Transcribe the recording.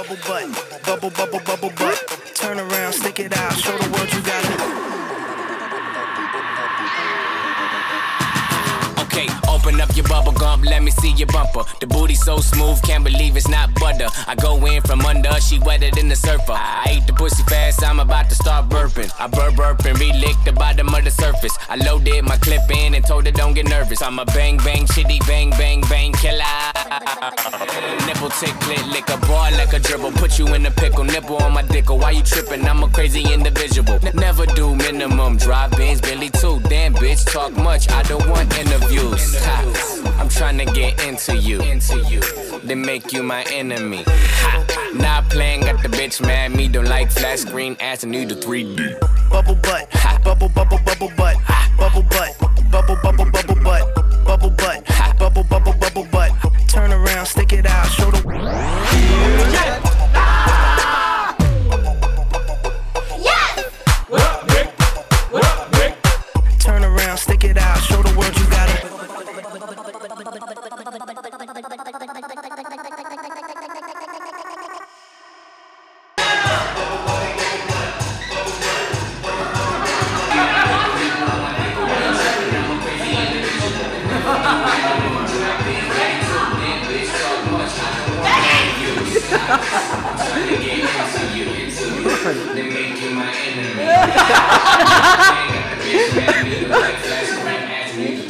Bubble butt, bubble, bubble, bubble butt. Turn around, stick it out, show the world you got it. Okay, open up your bubble gum, let me see your bumper. The booty so smooth, can't believe it's not butter. I go in from under, she wetter than the surfer. I ate the pussy fast, I'm about to start burping. I burp and relick the bottom of the surface. I loaded my clip in and told her don't get nervous. I'm a bang bang shitty bang bang bang killer. Nipple tick, clit, lick a bar like a dribble. Put you in a pickle, nipple on my dick. Why you tripping? I'm a crazy individual. Never do minimum drive-ins, Billy too. Damn bitch, talk much. I don't want interviews. Ha. I'm trying to get into you. Then make you my enemy. Ha. Not playing, got the bitch mad. Me don't like flat screen ass and need a 3D. Bubble butt, ha. Bubble, bubble, bubble butt, ha. Bubble butt, bubble, bubble, bubble butt, bubble butt, ha. Bubble, bubble, bubble butt. Turn around, stick it out, show the world. Yeah. Ah! Yes! What up, Rick? What up, Rick? Turn around, stick it out, show the world you got it. They make you my enemy.